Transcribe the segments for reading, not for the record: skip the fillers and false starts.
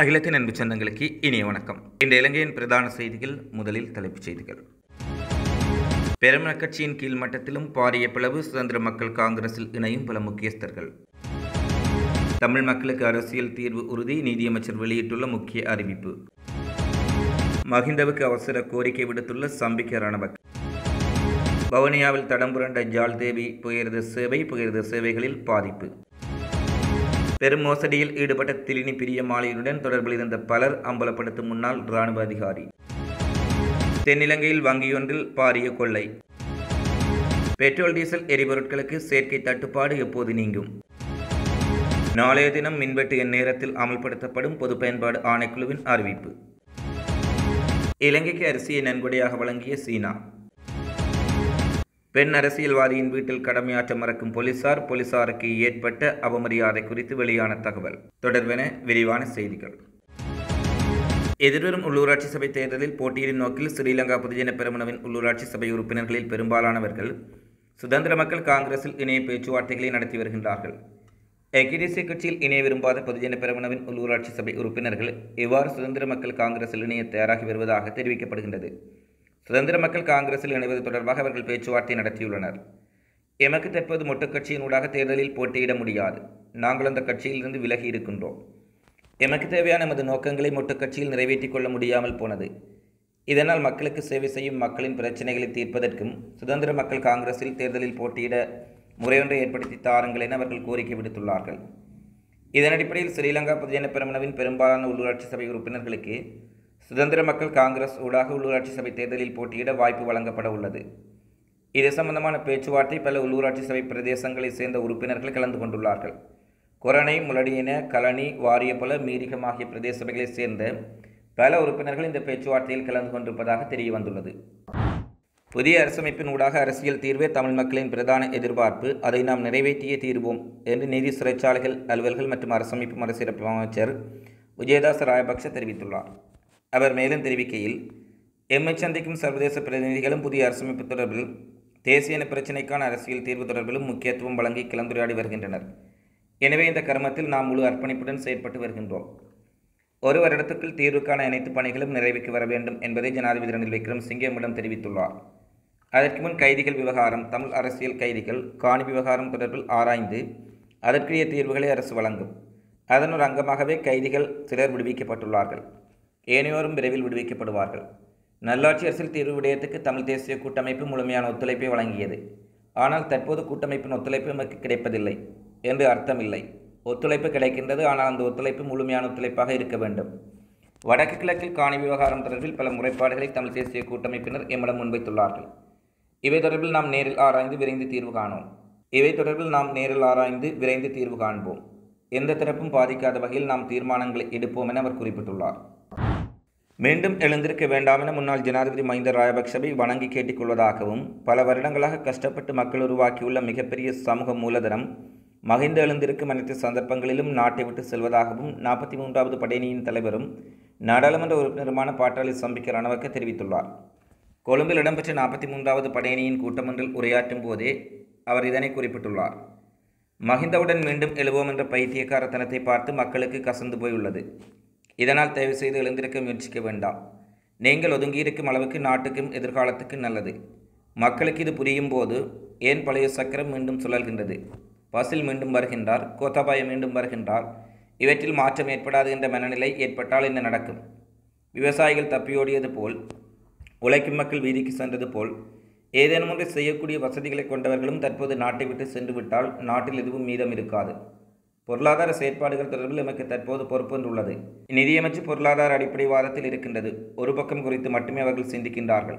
அகிலத்தின் அன்பு சொந்தங்களுக்கு இனிய வணக்கம். இன்று இலங்கையின் பிரதான செய்திகள். முதலில் தலைப்புச் செய்திகள். பெருமன கட்சியின் கீழ் மட்டத்திலும் பாரிய பிளவு. சுதந்திர மக்கள் காங்கிரஸில் இணையும் பல முக்கியஸ்தர்கள். தமிழ் மக்களுக்கு அரசியல் தீர்வு உறுதி. நீதியமைச்சர் வெளியிட்டுள்ள முக்கிய அறிவிப்பு. மஹிந்தவுக்கு அவசர கோரிக்கை விடுத்துள்ள சம்பிக்க ரணபக். வவுனியாவில் தடம்புரண்ட ஜால்தேவி புகையிரத சேவைகளில் பாதிப்பு. பெரும் மோசடியில் ஈடுபட்ட திலினி பிரியமாளியுடன் தொடர்பில் இருந்த பலர் அம்பலப்படுத்தும் முன்னாள் இராணுவ அதிகாரி. தென்னிலங்கையில் வங்கியொன்றில் பாரிய கொள்ளை. பெட்ரோல் டீசல் எரிபொருட்களுக்கு சேர்க்கை தட்டுப்பாடு எப்போது நீங்கும்? நாளைய தினம் மின்வெட்டு என் நேரத்தில் அமல்படுத்தப்படும் பொது பயன்பாடு ஆணைக்குழுவின் அறிவிப்பு. இலங்கைக்கு அரிசியை நன்கொடையாக வழங்கிய சீனா. பெண் அரசியல்வாதியின் வீட்டில் கடமையாற்ற மறக்கும் போலீசாருக்கு ஏற்பட்ட அவமரியாதை குறித்து வெளியான தகவல் தொடர்பென விரிவான செய்திகள். எதிர்வரும் உள்ளூராட்சி சபை தேர்தலில் போட்டியிடும் நோக்கில் ஸ்ரீலங்கா பொதுஜன பெரமுனவின் உள்ளூராட்சி சபை உறுப்பினர்களில் பெரும்பாலானவர்கள் சுதந்திர மக்கள் காங்கிரஸில் இணைய பேச்சுவார்த்தைகளை நடத்தி வருகின்றார்கள். ஐக்கிய கட்சியில் இணைய விரும்பாத பொதுஜன பெரமுனவின் உள்ளூராட்சி சபை உறுப்பினர்கள் இவ்வாறு சுதந்திர மக்கள் காங்கிரஸில் இணைய தயாராகி வருவதாக தெரிவிக்கப்படுகின்றது. சுதந்திர மக்கள் காங்கிரஸில் இணைவது தொடர்பாக அவர்கள் பேச்சுவார்த்தை நடத்தியுள்ளனர். எமக்கு தற்போது மொட்டு கட்சியினூடாக தேர்தலில் போட்டியிட முடியாது. நாங்கள் அந்த கட்சியிலிருந்து விலகி இருக்கின்றோம். எமக்கு தேவையான நமது நோக்கங்களை மொட்டு கட்சியில் நிறைவேற்றிக் கொள்ள முடியாமல் போனது. இதனால் மக்களுக்கு சேவை செய்யும் மக்களின் பிரச்சனைகளை தீர்ப்பதற்கும் சுதந்திர மக்கள் காங்கிரஸில் தேர்தலில் போட்டியிட முறையொன்றை ஏற்படுத்தி தாருங்கள் என அவர்கள் கோரிக்கை விடுத்துள்ளார்கள். இதன் அடிப்படையில் ஸ்ரீலங்கா பொதுஜன பெரமுனவின் பெரும்பாலான உள்ளூராட்சி சபை உறுப்பினர்களுக்கு சுதந்திர மக்கள் காங்கிரஸ் ஊடாக உள்ளூராட்சி சபை தேர்தலில் போட்டியிட வாய்ப்பு வழங்கப்பட உள்ளது. இது சம்பந்தமான பேச்சுவார்த்தை பல உள்ளூராட்சி சபை பிரதேசங்களை சேர்ந்த உறுப்பினர்கள் கலந்து கொண்டுள்ளார்கள். கொரணை, முளடியின, கலனி, வாரியபல, மீரிகம் ஆகிய பிரதேச சபைகளை சேர்ந்த பல உறுப்பினர்கள் இந்த பேச்சுவார்த்தையில் கலந்து கொண்டிருப்பதாக தெரிய வந்துள்ளது. புதிய அரசமைப்பின் ஊடாக அரசியல் தீர்வே தமிழ் மக்களின் பிரதான எதிர்பார்ப்பு. அதை நாம் நிறைவேற்றியே தீர்வோம் என்று நீதி சிறைச்சாலைகள் அலுவல்கள் மற்றும் அரசமைப்பு மறுசீரமைப்பு அமைச்சர் விஜயதாச ராயபக்ஷ தெரிவித்துள்ளார். அவர் மேலும் தெரிவிக்கையில், எம்மை சந்திக்கும் சர்வதேச பிரதிநிதிகளும் புதிய அரசமைப்பு தொடர்பில் தேசிய இன பிரச்சினைக்கான அரசியல் தீர்வு தொடர்பிலும் முக்கியத்துவம் வழங்கி கலந்துரையாடி வருகின்றனர். எனவே இந்த கருமத்தில் நாம் முழு அர்ப்பணிப்புடன் செயற்பட்டு வருகின்றோம். ஒரு வருடத்துக்குள் தீர்வுக்கான அனைத்து பணிகளும் நிறைவுக்கு வர வேண்டும் என்பதை ஜனாதிபதி ரணில் விக்ரமசிங்கே எம்மிடம் தெரிவித்துள்ளார். அதற்கு முன் கைதிகள் விவகாரம், தமிழ் அரசியல் கைதிகள் காணி விவகாரம் தொடர்பில் ஆராய்ந்து அதற்குரிய தீர்வுகளை அரசு வழங்கும். அதன் ஒரு அங்கமாகவே கைதிகள் சிலர் விடுவிக்கப்பட்டுள்ளார்கள். ஏனையோரும் விரைவில் விடுவிக்கப்படுவார்கள். நல்லாட்சி அரசியல் தீர்வு விடயத்துக்கு தமிழ் தேசிய கூட்டமைப்பு முழுமையான ஒத்துழைப்பை வழங்கியது. ஆனால் தற்போது கூட்டமைப்பின் ஒத்துழைப்பு நமக்கு கிடைப்பதில்லை என்று அர்த்தமில்லை. ஒத்துழைப்பு கிடைக்கின்றது, ஆனால் அந்த ஒத்துழைப்பு முழுமையான ஒத்துழைப்பாக இருக்க வேண்டும். வடக்கு கிழக்கில் காணி விவகாரம் தொடர்பில் பல முறைப்பாடுகளை தமிழ் தேசிய கூட்டமைப்பினர் எம்மிடம் முன்வைத்துள்ளார்கள். இவை தொடர்பில் நாம் நேரில் ஆராய்ந்து விரைந்து தீர்வு காண்போம். எந்த தரப்பும் பாதிக்காத வகையில் நாம் தீர்மானங்களை எடுப்போம் என அவர் குறிப்பிட்டுள்ளார். மீண்டும் எழுந்திருக்க வேண்டாம் என முன்னாள் ஜனாதிபதி மஹிந்த ராஜபக்ஷவை வணங்கி கேட்டுக்கொள்வதாகவும், பல வருடங்களாக கஷ்டப்பட்டு மக்கள் உருவாக்கியுள்ள மிகப்பெரிய சமூக மூலதனம் மஹிந்த எழுந்திருக்கும் அனைத்து சந்தர்ப்பங்களிலும் நாட்டை விட்டு செல்வதாகவும் 43வது படையணியின் தலைவரும் நாடாளுமன்ற உறுப்பினருமான பாட்டாளி சம்பிக்க ரணவக்க தெரிவித்துள்ளார். கொழும்பில் இடம்பெற்ற 43வது படையணியின் கூட்டமொன்றில் உரையாற்றும் போதே அவர் இதனை குறிப்பிட்டுள்ளார். மஹிந்தவுடன் மீண்டும் எழுவோம் என்ற பைத்தியக்காரத்தனத்தை பார்த்து மக்களுக்கு கசந்து போயுள்ளது. இதனால் தயவு செய்து எழுந்திருக்க முயற்சிக்க வேண்டாம். நீங்கள் ஒதுங்கியிருக்கும் அளவுக்கு நாட்டுக்கும் எதிர்காலத்துக்கும் நல்லது. மக்களுக்கு இது புரியும் போது ஏன் பழைய சக்கரம் மீண்டும் சுழல்கின்றது? பசில் மீண்டும் வருகின்றார், கோத்தாபாய மீண்டும் வருகின்றார். இவற்றில் மாற்றம் ஏற்படாது என்ற மனநிலை ஏற்பட்டால் என்ன நடக்கும்? விவசாயிகள் தப்பியோடியது போல், உழைக்கும் மக்கள் வீதிக்கு சென்றது போல், ஏதேனும் ஒன்று செய்யக்கூடிய வசதிகளை கொண்டவர்களும் தற்போது நாட்டை விட்டு சென்று விட்டால் நாட்டில் எதுவும் மீதம் இருக்காது. பொருளாதார செயற்பாடுகள் தொடர்பில் எமக்கு தற்போது பொறுப்பொன்றுள்ளது. நிதியமைச்சு பொருளாதார அடிப்படைவாதத்தில் இருக்கின்றது. ஒரு பக்கம் குறித்து மட்டுமே அவர்கள் சிந்திக்கின்றார்கள்.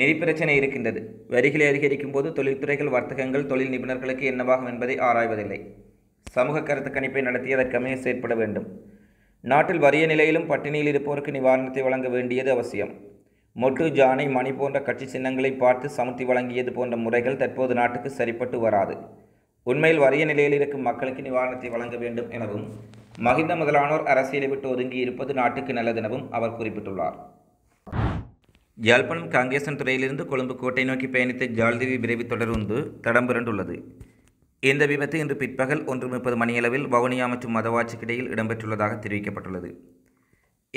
நிதி பிரச்சனை இருக்கின்றது. வரிகளை அதிகரிக்கும் போது தொழில்துறைகள், வர்த்தகங்கள், தொழில் நிபுணர்களுக்கு என்னவாகும் என்பதை ஆராய்வதில்லை. சமூக கருத்து கணிப்பை நடத்தி அதற்கமைய செயற்பட வேண்டும். நாட்டில் வறிய நிலையிலும் பட்டினியில் இருப்போருக்கு நிவாரணத்தை வழங்க வேண்டியது அவசியம். மொட்டு, ஜானை, மணி போன்ற கட்சி சின்னங்களை பார்த்து சமர்த்தி வழங்கியது போன்ற முறைகள் தற்போது நாட்டுக்கு சரிப்பட்டு வராது. உண்மையில் வறிய நிலையில் இருக்கும் மக்களுக்கு நிவாரணத்தை வழங்க வேண்டும் எனவும், மஹிந்த முதலானோர் அரசியலை விட்டு ஒதுங்கி இருப்பது நாட்டுக்கு நல்லதெனவும் அவர் குறிப்பிட்டுள்ளார். யாழ்ப்பாணம் காங்கேசன் துறையிலிருந்து கொழும்பு கோட்டை நோக்கி பயணித்த ஜால்தேவி விரைவு தொடர்ந்து தடம்புரண்டுள்ளது. இந்த விபத்து இன்று பிற்பகல் 1:30 மணியளவில் வவுனியா மற்றும் மதவாச்சிக்கிடையில் இடம்பெற்றுள்ளதாக தெரிவிக்கப்பட்டுள்ளது.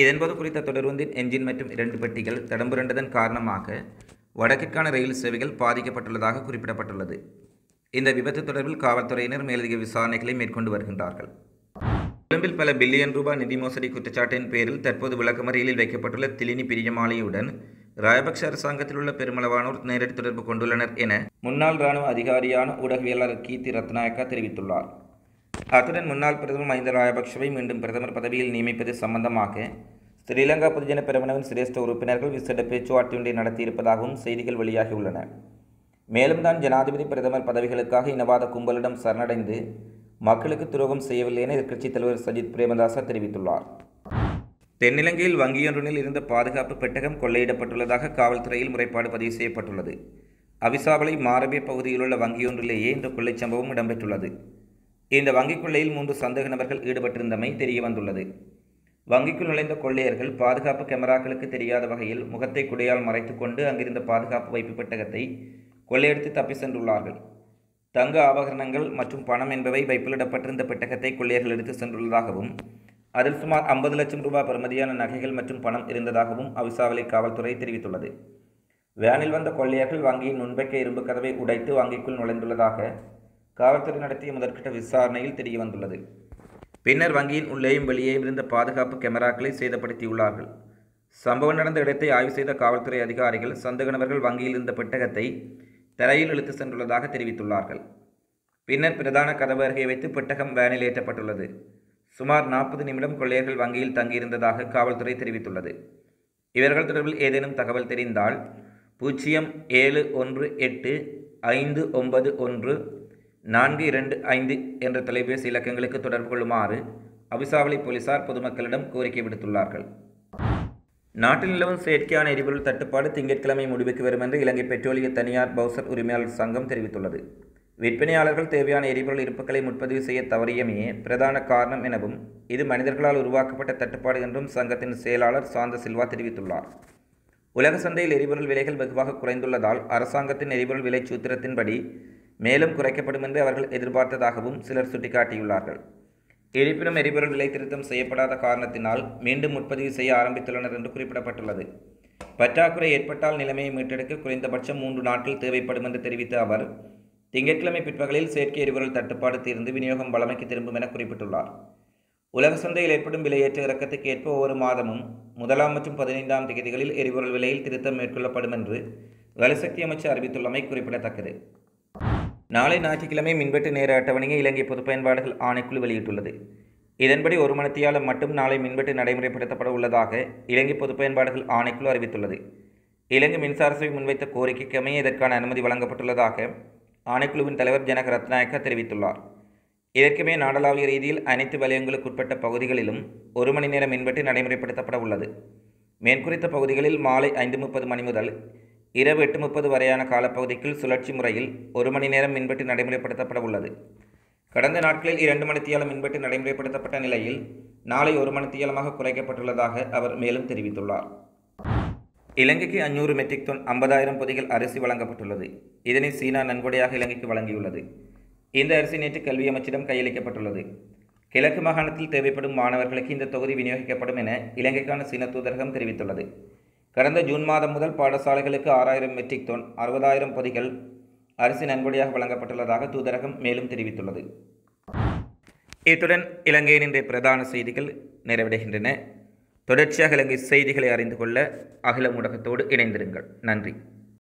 இதன்போது குறித்த தொடர்வண்டின் என்ஜின் மற்றும் இரண்டு பெட்டிகள் தடம்புரண்டதன் காரணமாக வடக்கிற்கான ரயில் சேவைகள் பாதிக்கப்பட்டுள்ளதாக குறிப்பிடப்பட்டுள்ளது. இந்த விபத்து தொடர்பில் காவல்துறையினர் மேலதிக விசாரணைகளை மேற்கொண்டு வருகின்றார்கள். கொழும்பில் பல பில்லியன் ரூபாய் நிதி மோசடி குற்றச்சாட்டின் பேரில் தற்போது விளக்கமறியலில் வைக்கப்பட்டுள்ள திலினி பிரியமாலையுடன் ராஜபக்ஷ அரசாங்கத்தில் உள்ள பெருமளவானோர் நேரடி தொடர்பு கொண்டுள்ளனர் என முன்னாள் இராணுவ அதிகாரியான ஊடகவியலாளர் கீர்த்தி ரத்நாயக்கா தெரிவித்துள்ளார். அத்துடன் முன்னாள் பிரதமர் மஹிந்த ராஜபக்ஷவை மீண்டும் பிரதமர் பதவியில் நியமிப்பது சம்பந்தமாக ஸ்ரீலங்கா பொதுஜன பெரமுனவின் சிரேஷ்ட உறுப்பினர்கள் விசேட பேச்சுவார்த்தை ஒன்றை நடத்தியிருப்பதாகவும் செய்திகள் வெளியாகியுள்ளன. மேலும் தான் ஜனாதிபதி பிரதமர் பதவிகளுக்காக இனவாத கும்பலிடம் சரணடைந்து மக்களுக்கு துரோகம் செய்யவில்லை என எதிர்க்கட்சித் தலைவர் சஜித் பிரேமதாச தெரிவித்துள்ளார். தென்னிலங்கையில் வங்கியொன்றில் இருந்த பாதுகாப்பு பெட்டகம் கொள்ளையிடப்பட்டுள்ளதாக காவல்துறையில் முறைப்பாடு பதிவு செய்யப்பட்டுள்ளது. அவிசாவளை மாரபே பகுதியிலுள்ள வங்கியொன்றிலேயே இந்த கொள்ளை சம்பவம் இடம்பெற்றுள்ளது. இந்த வங்கிக் கொள்ளையில் 3 சந்தேக நபர்கள் ஈடுபட்டிருந்தமை தெரிய வந்துள்ளது. வங்கிக்குள் நுழைந்த கொள்ளையர்கள் பாதுகாப்பு கேமராக்களுக்கு தெரியாத வகையில் முகத்தை குடையால் மறைத்து கொண்டு அங்கிருந்த பாதுகாப்பு வைப்பு பெட்டகத்தை கொள்ளையடித்து தப்பி சென்றுள்ளார்கள். தங்க ஆபரணங்கள் மற்றும் பணம் என்பவை வைப்பிலிடப்பட்டிருந்த பெட்டகத்தை கொள்ளையர்கள் எடுத்து சென்றுள்ளதாகவும் அதில் சுமார் 50 லட்சம் ரூபாய் பெறுமதியான நகைகள் மற்றும் பணம் இருந்ததாகவும் அவிசாவளை காவல்துறை தெரிவித்துள்ளது. வேனில் வந்த கொள்ளையர்கள் வங்கியின் முன்பக்க இரும்பு கதவை உடைத்து வங்கிக்குள் நுழைந்துள்ளதாக காவல்துறை நடத்திய முதற்கட்ட விசாரணையில் தெரிய வந்துள்ளது. பின்னர் வங்கியின் உள்ளேயும் வெளியேயும் இருந்த பாதுகாப்பு கேமராக்களை சேதப்படுத்தியுள்ளார்கள். சம்பவம் நடந்த இடத்தை ஆய்வு செய்த காவல்துறை அதிகாரிகள் சந்தேக நபர்கள் வங்கியில் இருந்த பெட்டகத்தை தரையில் இழுத்து சென்றுள்ளதாக தெரிவித்துள்ளார்கள். பின்னர் பிரதான கதவு அருகே வைத்து பெட்டகம் வேனில் ஏற்றப்பட்டுள்ளது. சுமார் 40 நிமிடம் கொள்ளையர்கள் வங்கியில் தங்கியிருந்ததாக காவல்துறை தெரிவித்துள்ளது. இவர்கள் தொடர்பில் ஏதேனும் தகவல் தெரிந்தால் 0718591 425 என்ற தொலைபேசி இலக்கங்களுக்கு தொடர்பு கொள்ளுமாறு அவிசாவளை போலீசார் பொதுமக்களிடம் கோரிக்கை விடுத்துள்ளார்கள். நாட்டில் நிலவும் செயற்கையான எரிபொருள் தட்டுப்பாடு திங்கட்கிழமை முடிவுக்கு வரும் என்று இலங்கை பெட்ரோலிய தனியார் பவுசர் உரிமையாளர் சங்கம் தெரிவித்துள்ளது. விற்பனையாளர்கள் தேவையான எரிபொருள் இருப்புக்களை முன்பதிவு செய்ய தவறியமையே பிரதான காரணம் எனவும் இது மனிதர்களால் உருவாக்கப்பட்ட தட்டுப்பாடு என்றும் சங்கத்தின் செயலாளர் சாந்த சில்வா தெரிவித்துள்ளார். உலக சந்தையில் எரிபொருள் விலைகள் வெகுவாக குறைந்துள்ளதால் அரசாங்கத்தின் எரிபொருள் விலை சூத்திரத்தின்படி மேலும் குறைக்கப்படும் என்று அவர்கள் எதிர்பார்த்ததாகவும் சிலர் சுட்டிக்காட்டியுள்ளார்கள். இருப்பினும் எரிபொருள் விலை திருத்தம் செய்யப்படாத காரணத்தினால் மீண்டும் உற்பத்தி செய்ய ஆரம்பித்துள்ளனர் என்று குறிப்பிடப்பட்டுள்ளது. பற்றாக்குறை ஏற்பட்டால் நிலைமையை மீட்டெடுக்க குறைந்தபட்சம் 3 நாட்கள் தேவைப்படும் என்று தெரிவித்த அவர் திங்கட்கிழமை பிற்பகலில் செயற்கை எரிபொருள் தட்டுப்பாடு தீர்ந்து விநியோகம் வளமைக்கு திரும்பும் என குறிப்பிட்டுள்ளார். உலக சந்தையில் ஏற்படும் விலையேற்ற இறக்கத்துக்கு ஏற்ப ஒவ்வொரு மாதமும் 1ஆம் மற்றும் 15ஆம் தேதிகளில் எரிபொருள் விலையில் திருத்தம் மேற்கொள்ளப்படும் என்று வலுசக்தி அமைச்சர் அறிவித்துள்ளமை குறிப்பிடத்தக்கது. நாளை ஞாயிற்றுக்கிழமை மின்வெட்டு நேர அட்டவணையை இலங்கை பொது பயன்பாடுகள் ஆணைக்குழு வெளியிட்டுள்ளது. இதன்படி ஒரு மணித்தியாலம் மட்டும் நாளை மின்வெட்டு நடைமுறைப்படுத்தப்பட உள்ளதாக இலங்கை பொது பயன்பாடுகள் ஆணைக்குழு அறிவித்துள்ளது. இலங்கை மின்சார சபை முன்வைத்த கோரிக்கைக்கு அமைய இதற்கான அனுமதி வழங்கப்பட்டுள்ளதாக ஆணைக்குழுவின் தலைவர் ஜனக ரத்நாயக்கா தெரிவித்துள்ளார். இதற்குமே நாடளாவிய ரீதியில் அனைத்து வலயங்களுக்கு உட்பட்ட பகுதிகளிலும் 1 மணி நேர மின்வெட்டு நடைமுறைப்படுத்தப்பட உள்ளது. மேற்குறித்த பகுதிகளில் மாலை 5:30 மணி முதல் இரவு 8:30 வரையான காலப்பகுதிக்குள் சுழற்சி முறையில் 1 மணி நேரம் மின்வெட்டு நடைமுறைப்படுத்தப்பட உள்ளது. கடந்த நாட்களில் 2 மணித்தியாலம் மின்வெட்டு நடைமுறைப்படுத்தப்பட்ட நிலையில் நாளை 1 மணித்தியாலமாக குறைக்கப்பட்டுள்ளதாக அவர் மேலும் தெரிவித்துள்ளார். இலங்கைக்கு 500 மெட்ரிக் டன் 50,000 பொதிகள் அரிசி வழங்கப்பட்டுள்ளது. இதனை சீனா நன்கொடையாக இலங்கைக்கு வழங்கியுள்ளது. இந்த அரிசி நேற்று கல்வி அமைச்சிடம் கையளிக்கப்பட்டுள்ளது. கிழக்கு மாகாணத்தில் தேவைப்படும் மாணவர்களுக்கு இந்த தொகுதி விநியோகிக்கப்படும் என இலங்கைக்கான சீன தூதரகம் தெரிவித்துள்ளது. கடந்த ஜூன் மாதம் முதல் பாடசாலைகளுக்கு 6,000 மெட்ரிக் டன் 60,000 பொதிகள் அரிசி நன்கொடையாக வழங்கப்பட்டுள்ளதாக தூதரகம் மேலும் தெரிவித்துள்ளது. இத்துடன் இலங்கையின் இன்றைய பிரதான செய்திகள் நிறைவடைகின்றன. தொடர்ச்சியாக இலங்கை செய்திகளை அறிந்து கொள்ள அகில ஊடகத்தோடு இணைந்திருங்கள். நன்றி.